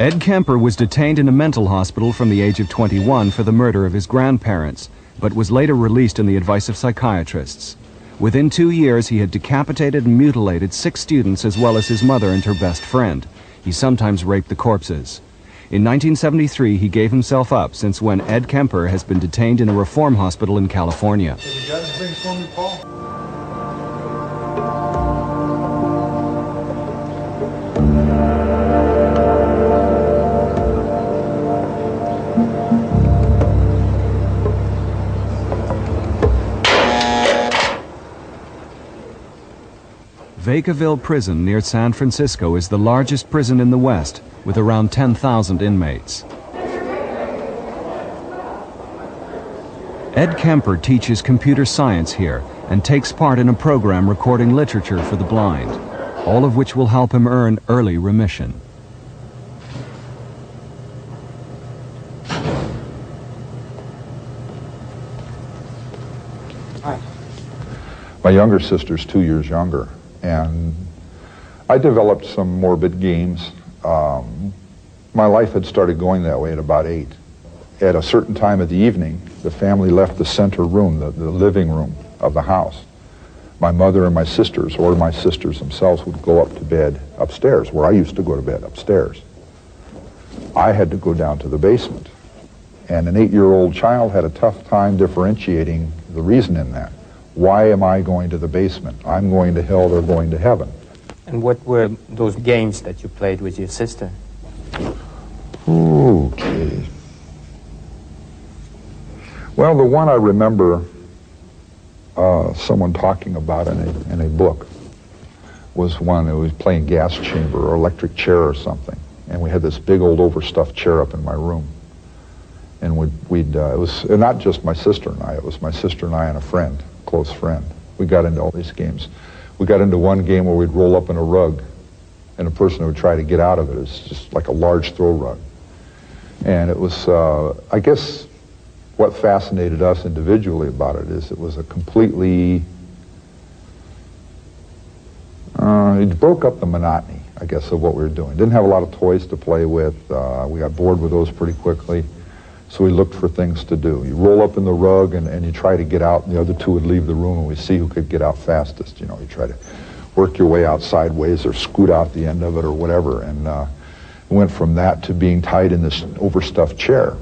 Ed Kemper was detained in a mental hospital from the age of 21 for the murder of his grandparents, but was later released on the advice of psychiatrists. Within 2 years, he had decapitated and mutilated 6 students as well as his mother and her best friend. He sometimes raped the corpses. In 1973, he gave himself up, since when Ed Kemper has been detained in a reform hospital in California. Can you guys bring for me, Paul? Vacaville Prison near San Francisco is the largest prison in the West, with around 10,000 inmates. Ed Kemper teaches computer science here and takes part in a program recording literature for the blind, all of which will help him earn early remission. Hi. My younger sister's 2 years younger. And I developed some morbid games. My life had started going that way at about 8. At a certain time of the evening, the family left the center room, the living room of the house. My mother and my sisters, or my sisters themselves, would go up to bed upstairs, where I used to go to bed upstairs. I had to go down to the basement. And an 8-year-old child had a tough time differentiating the reason in that. Why am I going to the basement? I'm going to hell, they're going to heaven. And what were those games that you played with your sister? Okay. Well, the one I remember someone talking about in a book was one that was playing gas chamber or electric chair or something. And we had this big old overstuffed chair up in my room. And it was not just my sister and I, it was my sister and I and a friend. Close friend. We got into all these games. We got into one game where we'd roll up in a rug and the person who would try to get out of it is just like a large throw rug. And it was, I guess, what fascinated us individually about it is it was a completely, it broke up the monotony, I guess, of what we were doing. Didn't have a lot of toys to play with. We got bored with those pretty quickly. So we looked for things to do. You roll up in the rug and you try to get out, and the other two would leave the room, and we see who could get out fastest. You know, you try to work your way out sideways or scoot out the end of it or whatever. And we went from that to being tied in this overstuffed chair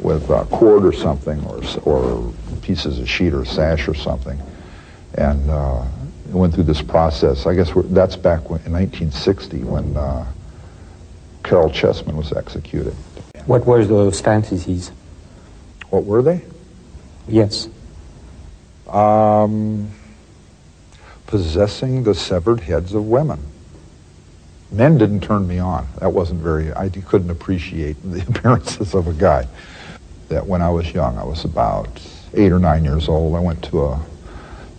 with a cord or something, or pieces of sheet or sash or something. And we went through this process. I guess that's back in 1960 when Caryl Chessman was executed. What were those fantasies? What were they? Yes. Possessing the severed heads of women. Men didn't turn me on. That wasn't very, I couldn't appreciate the appearances of a guy. That when I was young, I was about 8 or 9 years old, I went to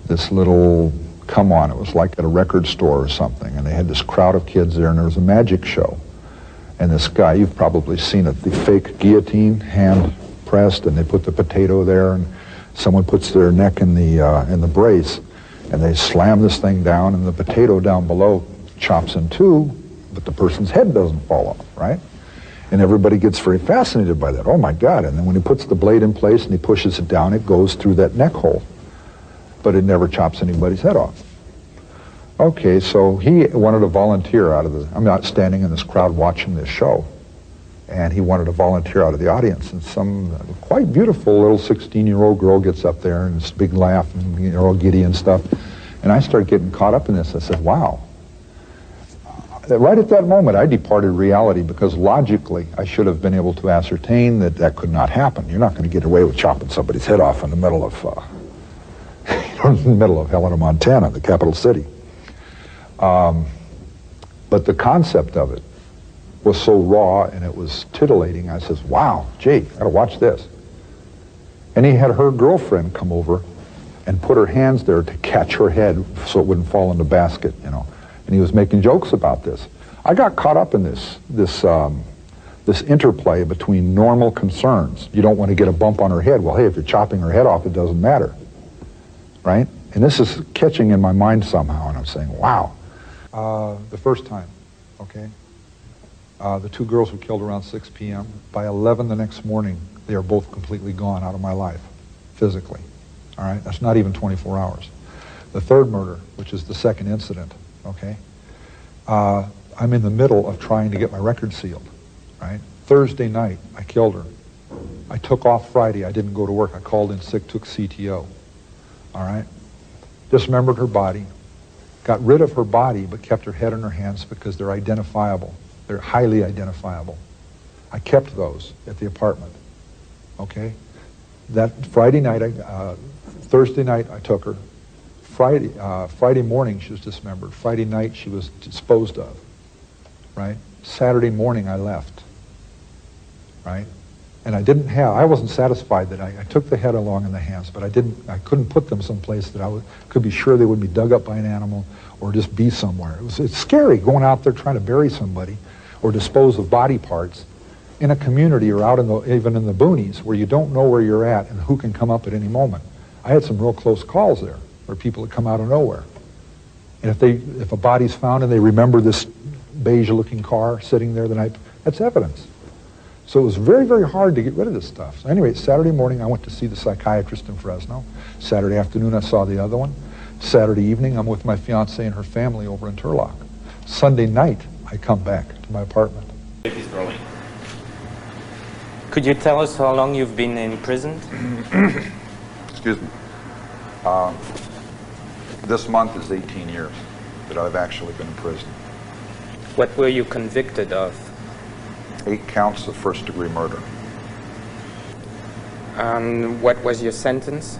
this little come-on, it was like at a record store or something, and they had this crowd of kids there and there was a magic show. And this guy, you've probably seen it, the fake guillotine, hand pressed, and they put the potato there, and someone puts their neck in the brace, and they slam this thing down, and the potato down below chops in two, but the person's head doesn't fall off, right? And everybody gets very fascinated by that. Oh my God, and then when he puts the blade in place and he pushes it down, it goes through that neck hole, but it never chops anybody's head off. Okay, so he wanted to volunteer out of the, I'm not standing in this crowd watching this show, and he wanted to volunteer out of the audience, and some quite beautiful little 16-year-old girl gets up there, and it's a big laugh, and you're all giddy and stuff, and I start getting caught up in this. I said, wow. Right at that moment, I departed reality, because logically, I should have been able to ascertain that that could not happen. You're not going to get away with chopping somebody's head off in the middle of, in the middle of Helena, Montana, the capital city. But the concept of it was so raw and it was titillating, I says, wow, gee, I gotta watch this. And he had her girlfriend come over and put her hands there to catch her head so it wouldn't fall in the basket, you know. And he was making jokes about this. I got caught up in this interplay between normal concerns. You don't want to get a bump on her head. Well, hey, if you're chopping her head off, it doesn't matter, right? And this is catching in my mind somehow, and I'm saying, wow. The first time, okay? The two girls were killed around 6 p.m. By 11 the next morning, they are both completely gone out of my life, physically. All right, that's not even 24 hours. The third murder, which is the second incident, okay, I'm in the middle of trying to get my record sealed, right? Thursday night, I killed her. I took off Friday. I didn't go to work. I called in sick, took CTO, all right? Dismembered her body, got rid of her body, but kept her head in her hands because they're identifiable. They're highly identifiable. I kept those at the apartment, okay? That Friday night, Thursday night, I took her. Friday morning, she was dismembered. Friday night, she was disposed of, right? Saturday morning, I left, right? And I didn't have, I wasn't satisfied that I took the head along in the hands, but I couldn't put them someplace that I could be sure they would be dug up by an animal or just be somewhere. It's scary going out there trying to bury somebody or dispose of body parts in a community or out in the, even in the boonies where you don't know where you're at and who can come up at any moment. I had some real close calls there where people had come out of nowhere. And if a body's found and they remember this beige looking car sitting there the night, that's evidence. So it was very, very hard to get rid of this stuff. So anyway, Saturday morning, I went to see the psychiatrist in Fresno. Saturday afternoon, I saw the other one. Saturday evening, I'm with my fiance and her family over in Turlock. Sunday night, I come back to my apartment. Baby's growing. Could you tell us how long you've been in prison? Excuse me. This month is 18 years that I've actually been in prison. What were you convicted of? 8 counts of first-degree murder. What was your sentence?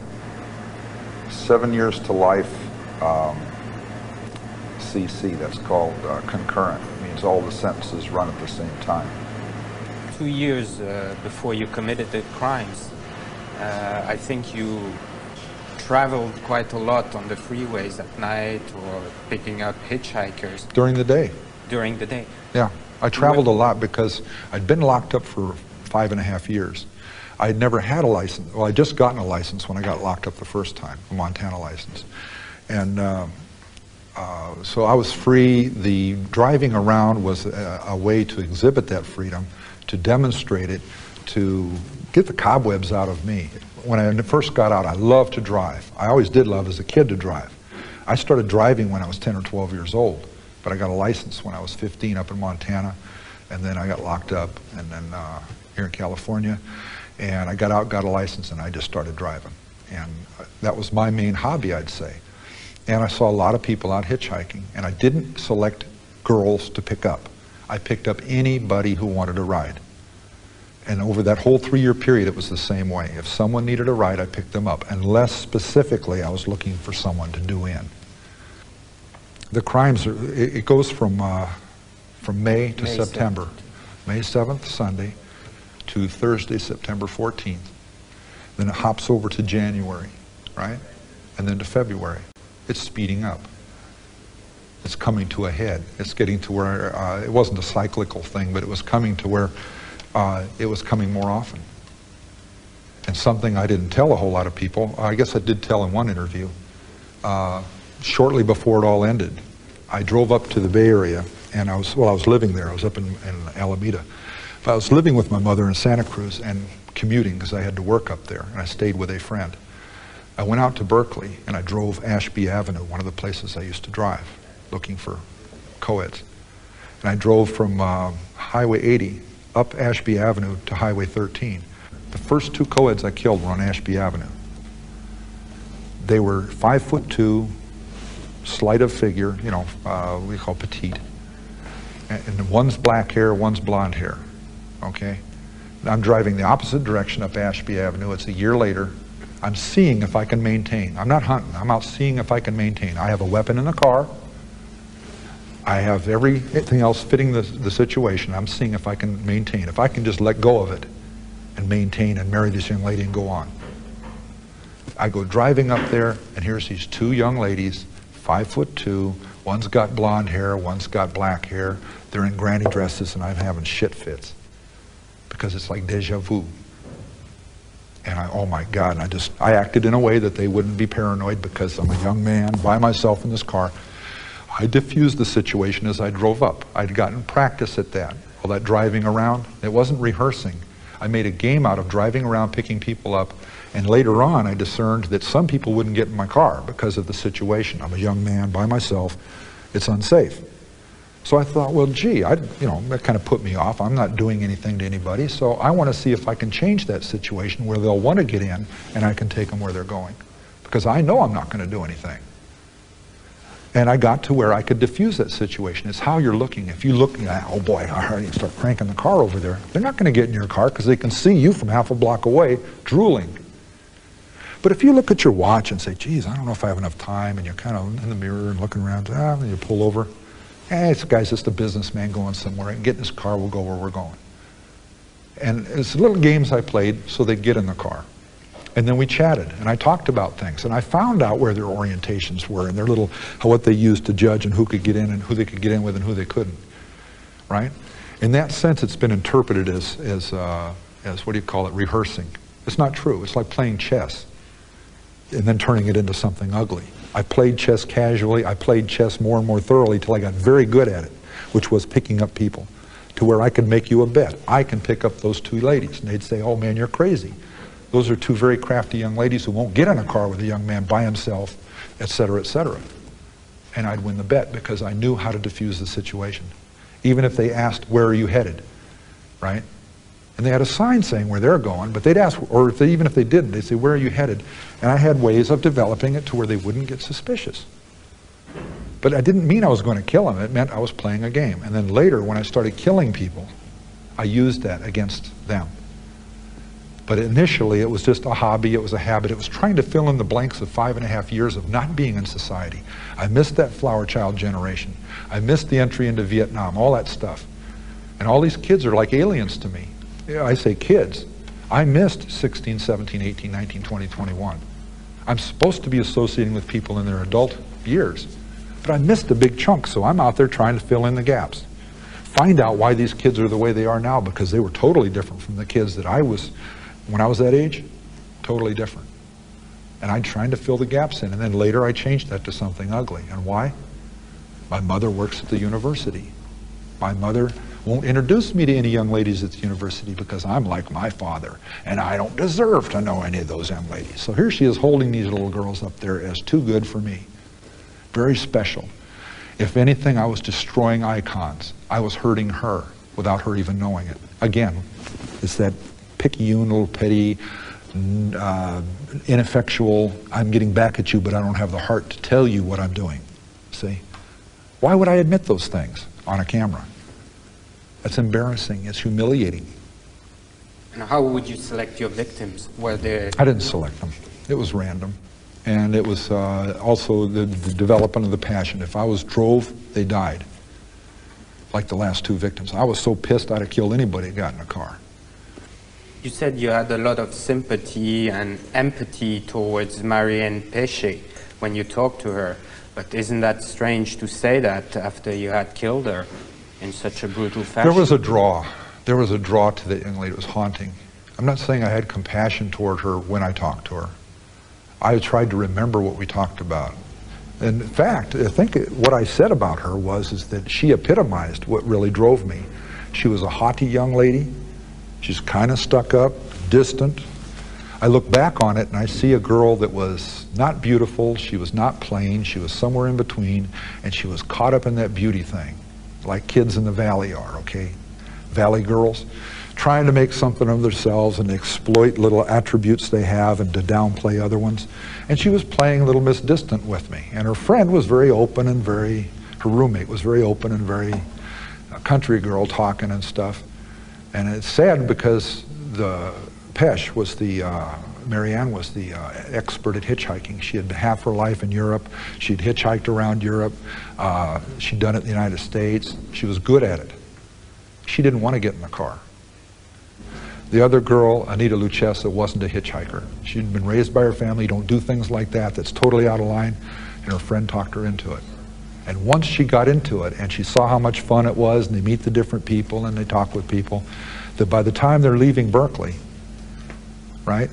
7 years to life, CC, that's called concurrent. It means all the sentences run at the same time. 2 years before you committed the crimes, I think you traveled quite a lot on the freeways at night or picking up hitchhikers. During the day. During the day. Yeah. I traveled a lot because I'd been locked up for 5.5 years. I'd never had a license. Well, I'd just gotten a license when I got locked up the first time, a Montana license. And so I was free. The driving around was a way to exhibit that freedom, to demonstrate it, to get the cobwebs out of me. When I first got out, I loved to drive. I always did love as a kid to drive. I started driving when I was 10 or 12 years old. But I got a license when I was 15 up in Montana, and then I got locked up, and then here in California, and I got out, got a license, and I just started driving. And that was my main hobby, I'd say. And I saw a lot of people out hitchhiking, and I didn't select girls to pick up. I picked up anybody who wanted a ride. And over that whole 3-year period, it was the same way. If someone needed a ride, I picked them up, unless specifically I was looking for someone to do in. The crimes, it goes from May to September. 7th. May 7th, Sunday, to Thursday, September 14th. Then it hops over to January, right? And then to February. It's speeding up. It's coming to a head. It's getting to where, it wasn't a cyclical thing, but it was coming to where it was coming more often. And something I didn't tell a whole lot of people, I guess I did tell in one interview, shortly before it all ended, I drove up to the Bay Area, and I was living there. I was up in Alameda. But I was living with my mother in Santa Cruz and commuting because I had to work up there, and I stayed with a friend. I went out to Berkeley, and I drove Ashby Avenue, one of the places I used to drive, looking for co-eds. And I drove from Highway 80 up Ashby Avenue to Highway 13. The first 2 co-eds I killed were on Ashby Avenue. They were 5'2", slight of figure, you know, we call petite. And one's black hair, one's blonde hair, okay? I'm driving the opposite direction up Ashby Avenue. It's a year later. I'm seeing if I can maintain. I'm not hunting. I'm out seeing if I can maintain. I have a weapon in the car. I have everything else fitting the situation. I'm seeing if I can maintain. If I can just let go of it and maintain and marry this young lady and go on. I go driving up there, and here's these 2 young ladies, 5'2", one's got blonde hair, one's got black hair. They're in granny dresses, and I'm having shit fits because it's like deja vu. And oh my God, and I acted in a way that they wouldn't be paranoid because I'm a young man by myself in this car. I diffused the situation as I drove up. I'd gotten practice at that. call that driving around. It wasn't rehearsing. I made a game out of driving around, picking people up, and later on I discerned that some people wouldn't get in my car because of the situation. I'm a young man by myself, it's unsafe. So I thought, well, gee, that kind of put me off. I'm not doing anything to anybody, so I want to see if I can change that situation where they'll want to get in and I can take them where they're going, because I know I'm not going to do anything. And I got to where I could diffuse that situation. It's how you're looking. If you look, oh boy, I already start cranking the car over there. They're not going to get in your car because they can see you from half a block away drooling. But if you look at your watch and say, geez, I don't know if I have enough time, and you're kind of in the mirror and looking around, and you pull over. Hey, this guy's just a businessman going somewhere. I can get in his car, we'll go where we're going. And it's little games I played so they'd get in the car. And then we chatted, and I talked about things, and I found out where their orientations were and their little, what they used to judge and who could get in and who they could get in with and who they couldn't, right? In that sense, it's been interpreted as what do you call it, rehearsing. It's not true. It's like playing chess and then turning it into something ugly. I played chess casually. I played chess more and more thoroughly till I got very good at it, which was picking up people to where I could make you a bet. I can pick up those two ladies. And they'd say, oh man, you're crazy. Those are two very crafty young ladies who won't get in a car with a young man by himself, et cetera, et cetera. And I'd win the bet because I knew how to diffuse the situation. Even if they asked, where are you headed, right? And they had a sign saying where they're going, but they'd ask, or if they, even if they didn't, they'd say, where are you headed? And I had ways of developing it to where they wouldn't get suspicious. But I didn't mean I was going to kill them. It meant I was playing a game. And then later, when I started killing people, I used that against them. But initially, it was just a hobby, it was a habit. It was trying to fill in the blanks of 5.5 years of not being in society. I missed that flower child generation. I missed the entry into Vietnam, all that stuff. And all these kids are like aliens to me. I say kids. I missed 16, 17, 18, 19, 20, 21. I'm supposed to be associating with people in their adult years, but I missed a big chunk, so I'm out there trying to fill in the gaps. Find out why these kids are the way they are now, because they were totally different from the kids that I was when I was that age, totally different. And I'm trying to fill the gaps in, and then later I changed that to something ugly. And why? My mother works at the university. My mother won't introduce me to any young ladies at the university because I'm like my father, and I don't deserve to know any of those young ladies. So here she is holding these little girls up there as too good for me. Very special. If anything, I was destroying icons. I was hurting her without her even knowing it. Again, it's that picayune, little petty, ineffectual, I'm getting back at you, but I don't have the heart to tell you what I'm doing. See? Why would I admit those things on a camera? That's embarrassing. It's humiliating. And how would you select your victims? Were there... I didn't select them. It was random. And it was also the development of the passion. If I was drove, they died. Like the last two victims. I was so pissed I'd have killed anybody that got in a car. You said you had a lot of sympathy and empathy towards Mary Ann Pesce when you talked to her, but isn't that strange to say that after you had killed her in such a brutal fashion? There was a draw. There was a draw to that young lady. It was haunting. I'm not saying I had compassion toward her when I talked to her. I tried to remember what we talked about. In fact, I think what I said about her is that she epitomized what really drove me. She was a haughty young lady. She's kind of stuck up, distant. I look back on it and I see a girl that was not beautiful, she was not plain, she was somewhere in between, and she was caught up in that beauty thing, like kids in the valley are, okay? Valley girls, trying to make something of themselves and exploit little attributes they have and to downplay other ones. And she was playing Little Miss Distant with me. And her friend was very open and very, her roommate was very open and very country girl talking and stuff. And it's sad because the Pesce was the, Mary Ann was the expert at hitchhiking. She had half her life in Europe. She'd hitchhiked around Europe. She'd done it in the United States. She was good at it. She didn't want to get in the car. The other girl, Anita Luchessa, wasn't a hitchhiker. She'd been raised by her family, don't do things like that, that's totally out of line, and her friend talked her into it. And once she got into it and she saw how much fun it was and they meet the different people and they talk with people, that by the time they're leaving Berkeley, right,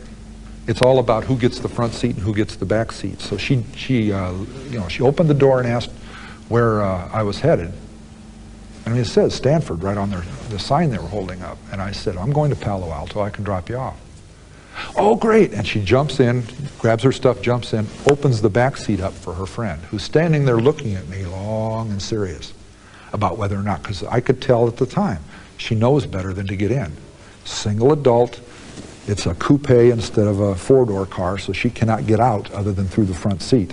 it's all about who gets the front seat and who gets the back seat. So she opened the door and asked where I was headed. I mean, it says Stanford right on the sign they were holding up. And I said, I'm going to Palo Alto, I can drop you off. Oh, great. And she jumps in, grabs her stuff, jumps in, opens the back seat up for her friend, who's standing there looking at me long and serious about whether or not, because I could tell at the time, she knows better than to get in. Single adult, it's a coupe instead of a four-door car, so she cannot get out other than through the front seat.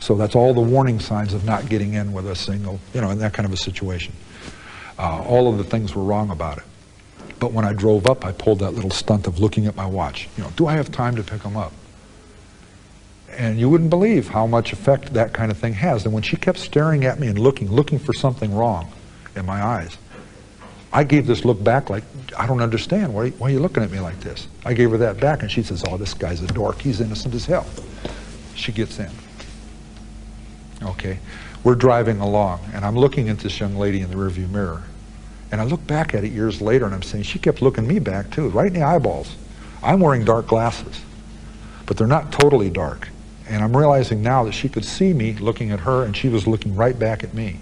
So that's all the warning signs of not getting in with a single, you know, in that kind of a situation. All of the things were wrong about it. But when I drove up, I pulled that little stunt of looking at my watch. You know, do I have time to pick them up? And you wouldn't believe how much effect that kind of thing has. And when she kept staring at me and looking for something wrong in my eyes, I gave this look back like, I don't understand. Why are you looking at me like this? I gave her that back, and she says, oh, this guy's a dork. He's innocent as hell. She gets in. Okay. We're driving along, and I'm looking at this young lady in the rearview mirror. And I look back at it years later, and I'm saying, she kept looking me back, too, right in the eyeballs. I'm wearing dark glasses, but they're not totally dark. And I'm realizing now that she could see me looking at her, and she was looking right back at me.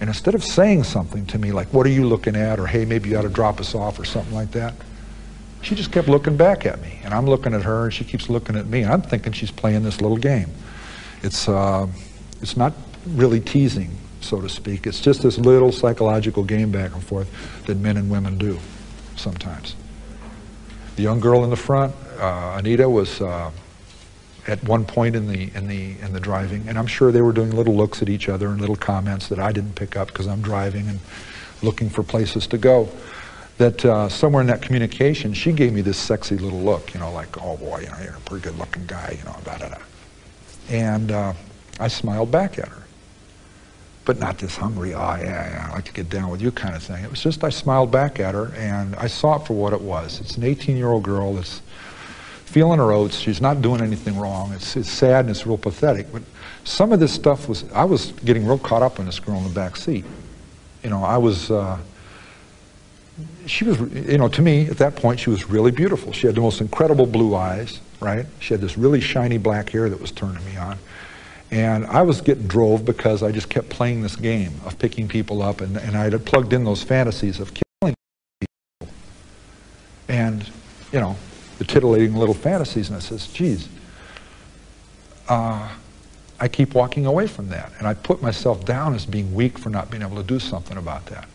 And instead of saying something to me like, what are you looking at? Or, hey, maybe you ought to drop us off or something like that. She just kept looking back at me. And I'm looking at her, and she keeps looking at me. And I'm thinking she's playing this little game. It's not really teasing, so to speak. It's just this little psychological game back and forth that men and women do sometimes. The young girl in the front, Anita, was at one point in the driving, and I'm sure they were doing little looks at each other and little comments that I didn't pick up because I'm driving and looking for places to go. That somewhere in that communication, she gave me this sexy little look, you know, like, oh boy, you know, you're a pretty good-looking guy, you know, da-da-da. And I smiled back at her. But not this hungry, oh yeah, I like to get down with you kind of thing. It was just I smiled back at her, and I saw it for what it was. It's an 18-year-old girl that's feeling her oats. She's not doing anything wrong. It's sad and it's real pathetic. But some of this stuff was, I was getting real caught up in this girl in the back seat. You know, I was, she was, you know, to me, at that point, she was really beautiful. She had the most incredible blue eyes, right? She had this really shiny black hair that was turning me on. And I was getting drove because I just kept playing this game of picking people up, and I had plugged in those fantasies of killing people. And, you know, the titillating little fantasies, and I says, geez, I keep walking away from that. And I put myself down as being weak for not being able to do something about that.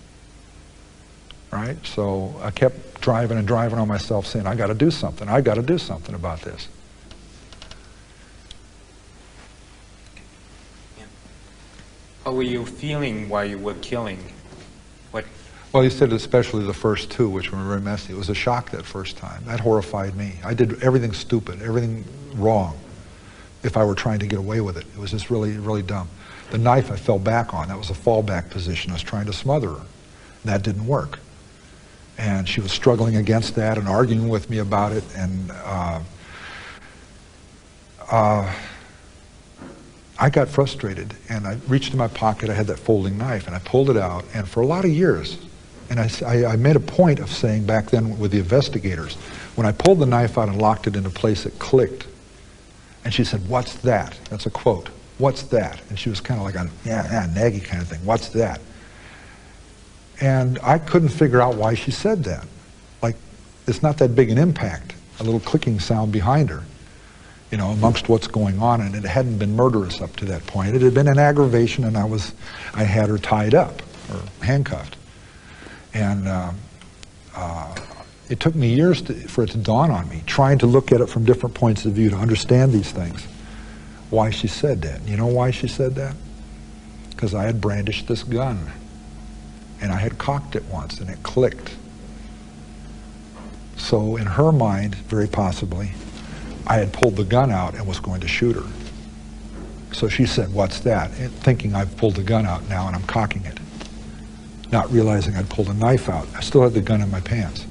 Right? So I kept driving and driving on myself saying, I gotta do something, I gotta do something about this. What were you feeling while you were killing? What? Well, you said especially the first two, which were very messy. It was a shock that first time. That horrified me. I did everything stupid, everything wrong, if I were trying to get away with it. It was just really, really dumb. The knife I fell back on, that was a fallback position. I was trying to smother her. That didn't work. And she was struggling against that and arguing with me about it. And I got frustrated, and I reached in my pocket, I had that folding knife, and I pulled it out, and for a lot of years, and I made a point of saying back then with the investigators, when I pulled the knife out and locked it into place, it clicked. And she said, what's that? That's a quote. What's that? And she was kind of like a, yeah, naggy kind of thing. What's that? And I couldn't figure out why she said that. Like, it's not that big an impact, a little clicking sound behind her, you know, amongst what's going on, and it hadn't been murderous up to that point. It had been an aggravation, and I had her tied up, or handcuffed. And it took me years for it to dawn on me, trying to look at it from different points of view to understand these things, why she said that. You know why she said that? Because I had brandished this gun, and I had cocked it once, and it clicked. So in her mind, very possibly, I had pulled the gun out and was going to shoot her. So she said, what's that? And thinking I've pulled the gun out now and I'm cocking it. Not realizing I'd pulled a knife out. I still had the gun in my pants.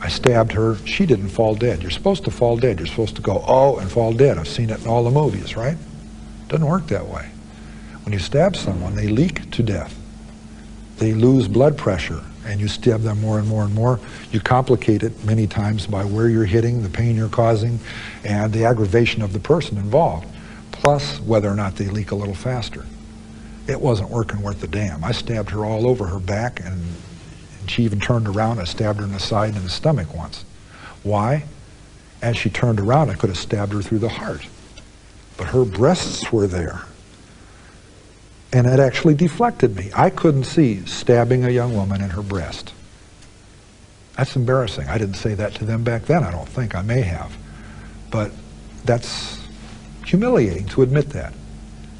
I stabbed her. She didn't fall dead. You're supposed to fall dead. You're supposed to go, oh, and fall dead. I've seen it in all the movies, right? Doesn't work that way. When you stab someone, they leak to death. They lose blood pressure. And you stab them more and more and more. You complicate it many times by where you're hitting, the pain you're causing, and the aggravation of the person involved, plus whether or not they leak a little faster. it wasn't working worth a damn. I stabbed her all over her back, and she even turned around. I stabbed her in the side and the stomach once. Why? As she turned around, I could have stabbed her through the heart. But her breasts were there. And it actually deflected me. I couldn't see stabbing a young woman in her breast. That's embarrassing. I didn't say that to them back then, I don't think. I may have. But that's humiliating to admit that,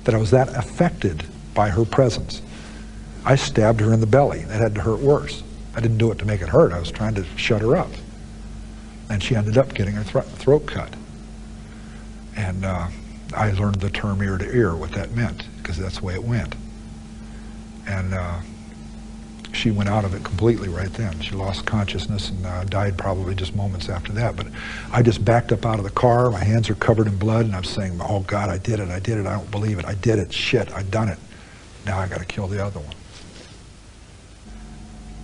that I was that affected by her presence. I stabbed her in the belly. That had to hurt worse. I didn't do it to make it hurt. I was trying to shut her up. And she ended up getting her throat cut. And I learned the term ear to ear, what that meant, because that's the way it went. And she went out of it completely right then. She lost consciousness and died probably just moments after that. But I just backed up out of the car. My hands are covered in blood, and I'm saying, oh God, I did it, I did it, I don't believe it, I did it, shit, I done it. Now I gotta kill the other one.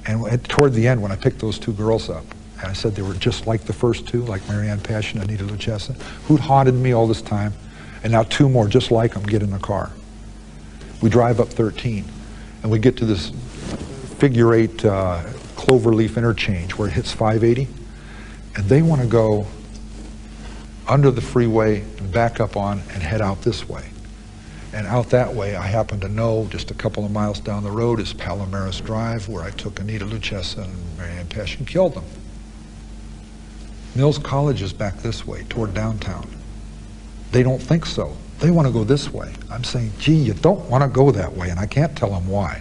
And toward the end, when I picked those two girls up, and I said they were just like the first two, like Mary Ann Pesce and Anita Luchessa, who'd haunted me all this time, and now two more just like them get in the car. We drive up 13, and we get to this figure-8 Cloverleaf interchange where it hits 580, and they want to go under the freeway and back up on and head out this way. And out that way, I happen to know just a couple of miles down the road is Palomares Drive, where I took Anita Luchessa and Mary Ann Pesce and killed them. Mills College is back this way, toward downtown. They don't think so. They want to go this way. I'm saying, gee, you don't want to go that way, and I can't tell them why.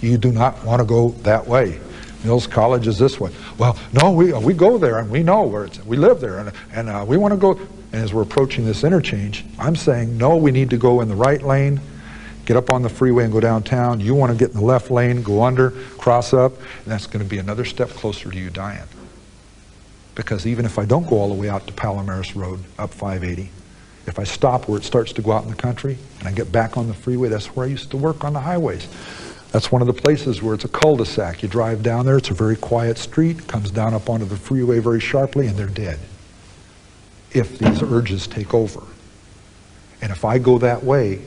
You do not want to go that way. Mills College is this way. Well, no, we go there, and we know where it's at. We live there, and we want to go. And as we're approaching this interchange, I'm saying, no, we need to go in the right lane, get up on the freeway and go downtown. You want to get in the left lane, go under, cross up, and that's going to be another step closer to you dying. Because even if I don't go all the way out to Palomares Road, up 580, if I stop where it starts to go out in the country and I get back on the freeway, that's where I used to work on the highways. That's one of the places where it's a cul-de-sac. You drive down there, it's a very quiet street, comes down up onto the freeway very sharply, and they're dead. If these urges take over. And if I go that way,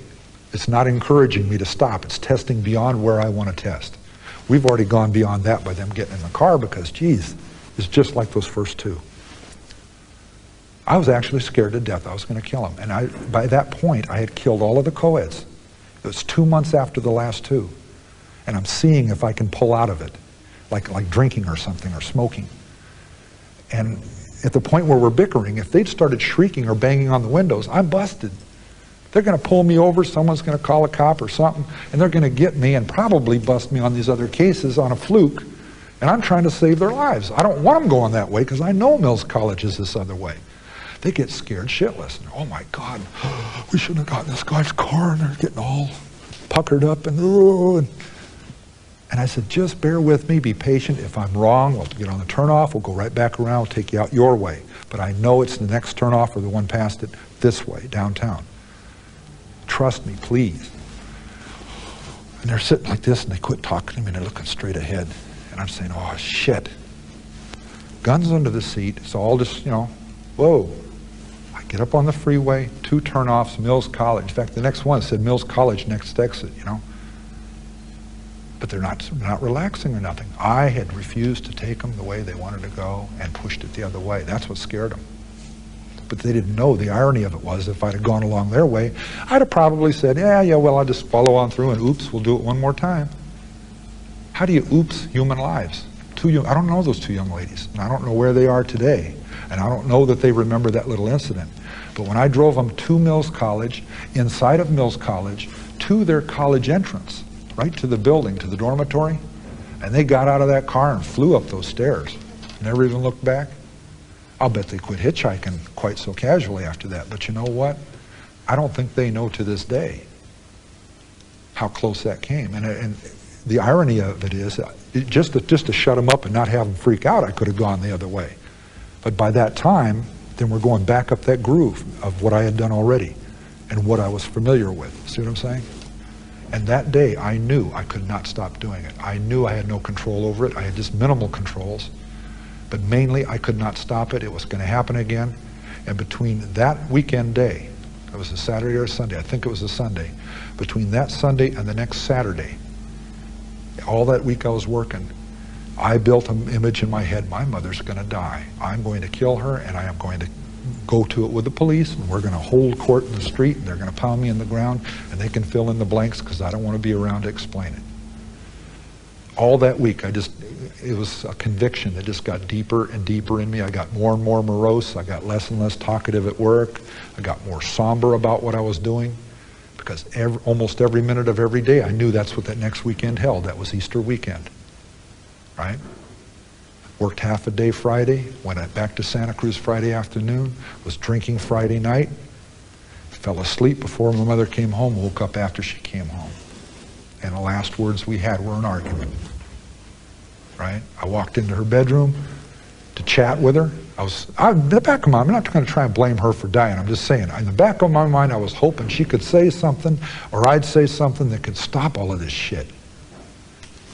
it's not encouraging me to stop. It's testing beyond where I want to test. We've already gone beyond that by them getting in the car because, geez, it's just like those first two. I was actually scared to death I was going to kill him. And by that point, I had killed all of the co-eds. It was 2 months after the last two. And I'm seeing if I can pull out of it, like drinking or something or smoking. And at the point where we're bickering, if they'd started shrieking or banging on the windows, I'm busted. They're going to pull me over, someone's going to call a cop or something, and they're going to get me and probably bust me on these other cases on a fluke. And I'm trying to save their lives. I don't want them going that way because I know Mills College is this other way. They get scared shitless. And, oh my God, we shouldn't have gotten this guy's car, and they're getting all puckered up and I said, just bear with me, be patient. If I'm wrong, we'll get on the turnoff, we'll go right back around, we'll take you out your way. But I know it's the next turnoff or the one past it, this way, downtown. Trust me, please. And they're sitting like this and they quit talking to me and they're looking straight ahead. And I'm saying, oh shit. Guns under the seat, it's all just, you know, whoa. I get up on the freeway, two turnoffs, Mills College. In fact, the next one said Mills College, next exit, you know. But they're not relaxing or nothing. I had refused to take them the way they wanted to go and pushed it the other way. That's what scared them. But they didn't know the irony of it was if I'd have gone along their way, I'd have probably said, yeah, well, I'll just follow on through and oops, we'll do it one more time. How do you oops human lives? I don't know those two young ladies, and I don't know where they are today, and I don't know that they remember that little incident. But when I drove them to Mills College, inside of Mills College, to their college entrance, right to the building, to the dormitory, and they got out of that car and flew up those stairs, never even looked back. I'll bet they quit hitchhiking quite so casually after that, but you know what? I don't think they know to this day how close that came. And the irony of it is, just to shut them up and not have them freak out, I could have gone the other way. But by that time, then we're going back up that groove of what I had done already and what I was familiar with. See what I'm saying? And that day, I knew I could not stop doing it. I knew I had no control over it. I had just minimal controls. But mainly, I could not stop it. It was going to happen again. And between that weekend day, It was a Saturday or a Sunday. I think it was a Sunday. Between that Sunday and the next Saturday, all that week I was working, I built an image in my head. My mother's going to die. I'm going to kill her, and I am going to go to it with the police, and we're going to hold court in the street, and they're going to pound me in the ground, and they can fill in the blanks because I don't want to be around to explain it. All that week, it was a conviction that just got deeper and deeper in me. I got more and more morose. I got less and less talkative at work. I got more somber about what I was doing, because almost every minute of every day, I knew that's what that next weekend held. That was Easter weekend, right? Worked half a day Friday, went back to Santa Cruz Friday afternoon, was drinking Friday night, fell asleep before my mother came home, woke up after she came home. And the last words we had were an argument, right? I walked into her bedroom to chat with her. In the back of my mind, I'm not going to try and blame her for dying. I'm just saying, in the back of my mind, I was hoping she could say something, or I'd say something that could stop all of this shit.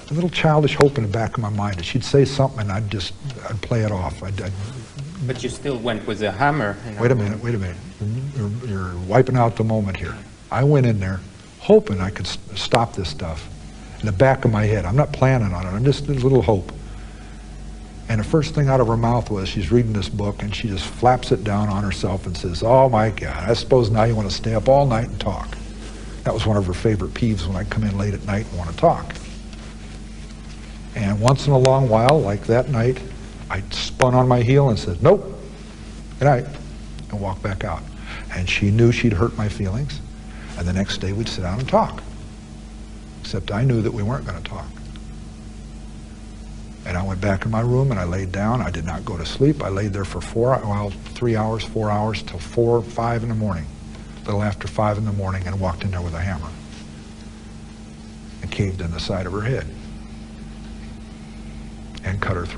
A little childish hope in the back of my mind that she'd say something, and I'd play it off. But you still went with a hammer. Wait a minute. You're wiping out the moment here. I went in there hoping I could stop this stuff. In the back of my head, I'm not planning on it, I'm just a little hope. And the first thing out of her mouth was, she's reading this book, and she just flaps it down on herself and says, "Oh my God, I suppose now you want to stay up all night and talk." That was one of her favorite peeves, when I come in late at night and want to talk. And once in a long while, like that night, I spun on my heel and said, "Nope, good night," and walked back out. And she knew she'd hurt my feelings, and the next day we'd sit down and talk. Except I knew that we weren't going to talk. And I went back in my room and I laid down. I did not go to sleep. I laid there for 4 hours, 4 or 5 in the morning, a little after 5 in the morning, and walked in there with a hammer and caved in the side of her head and cut her throat.